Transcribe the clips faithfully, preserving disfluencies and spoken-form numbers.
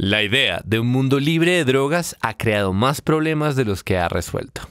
La idea de un mundo libre de drogas ha creado más problemas de los que ha resuelto.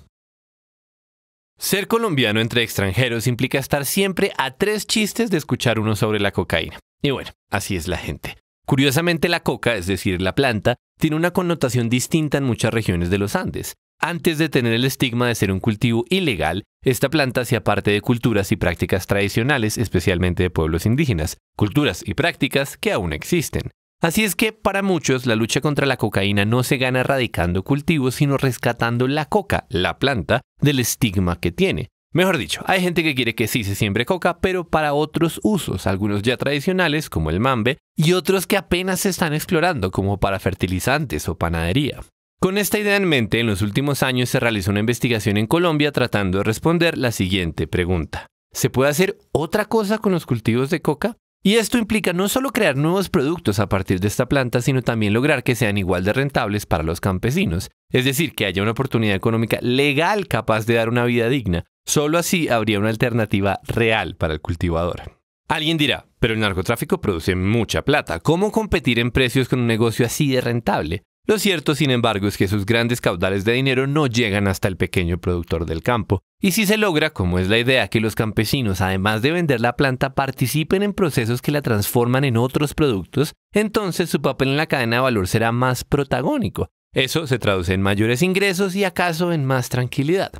Ser colombiano entre extranjeros implica estar siempre a tres chistes de escuchar uno sobre la cocaína. Y bueno, así es la gente. Curiosamente, la coca, es decir, la planta, tiene una connotación distinta en muchas regiones de los Andes. Antes de tener el estigma de ser un cultivo ilegal, esta planta hacía parte de culturas y prácticas tradicionales, especialmente de pueblos indígenas, culturas y prácticas que aún existen. Así es que, para muchos, la lucha contra la cocaína no se gana erradicando cultivos, sino rescatando la coca, la planta, del estigma que tiene. Mejor dicho, hay gente que quiere que sí se siembre coca, pero para otros usos, algunos ya tradicionales, como el mambe, y otros que apenas se están explorando, como para fertilizantes o panadería. Con esta idea en mente, en los últimos años se realizó una investigación en Colombia tratando de responder la siguiente pregunta. ¿Se puede hacer otra cosa con los cultivos de coca? Y esto implica no solo crear nuevos productos a partir de esta planta, sino también lograr que sean igual de rentables para los campesinos, es decir, que haya una oportunidad económica legal capaz de dar una vida digna. Solo así habría una alternativa real para el cultivador. Alguien dirá, pero el narcotráfico produce mucha plata, ¿cómo competir en precios con un negocio así de rentable? Lo cierto, sin embargo, es que sus grandes caudales de dinero no llegan hasta el pequeño productor del campo. Y si se logra, como es la idea, que los campesinos, además de vender la planta, participen en procesos que la transforman en otros productos, entonces su papel en la cadena de valor será más protagónico. Eso se traduce en mayores ingresos y acaso en más tranquilidad.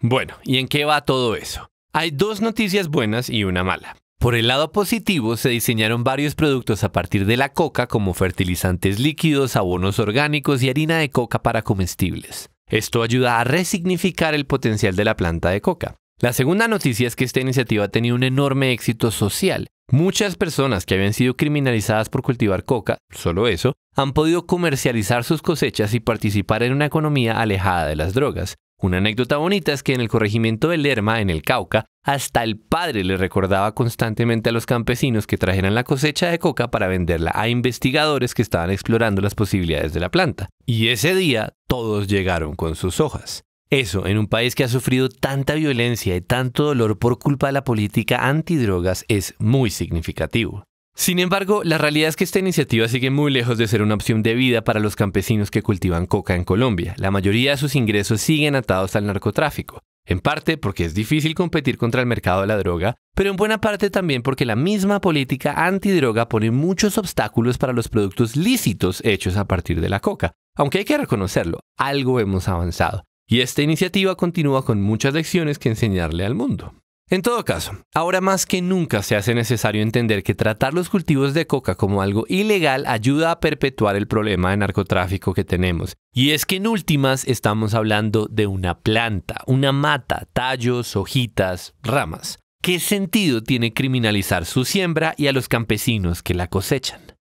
Bueno, ¿y en qué va todo eso? Hay dos noticias buenas y una mala. Por el lado positivo, se diseñaron varios productos a partir de la coca, como fertilizantes líquidos, abonos orgánicos y harina de coca para comestibles. Esto ayuda a resignificar el potencial de la planta de coca. La segunda noticia es que esta iniciativa ha tenido un enorme éxito social. Muchas personas que habían sido criminalizadas por cultivar coca, solo eso, han podido comercializar sus cosechas y participar en una economía alejada de las drogas. Una anécdota bonita es que en el corregimiento de Lerma, en el Cauca, hasta el padre le recordaba constantemente a los campesinos que trajeran la cosecha de coca para venderla a investigadores que estaban explorando las posibilidades de la planta. Y ese día todos llegaron con sus hojas. Eso, en un país que ha sufrido tanta violencia y tanto dolor por culpa de la política antidrogas, es muy significativo. Sin embargo, la realidad es que esta iniciativa sigue muy lejos de ser una opción de vida para los campesinos que cultivan coca en Colombia. La mayoría de sus ingresos siguen atados al narcotráfico, en parte porque es difícil competir contra el mercado de la droga, pero en buena parte también porque la misma política antidroga pone muchos obstáculos para los productos lícitos hechos a partir de la coca. Aunque hay que reconocerlo, algo hemos avanzado, y esta iniciativa continúa con muchas lecciones que enseñarle al mundo. En todo caso, ahora más que nunca se hace necesario entender que tratar los cultivos de coca como algo ilegal ayuda a perpetuar el problema de narcotráfico que tenemos. Y es que en últimas estamos hablando de una planta, una mata, tallos, hojitas, ramas. ¿Qué sentido tiene criminalizar su siembra y a los campesinos que la cosechan?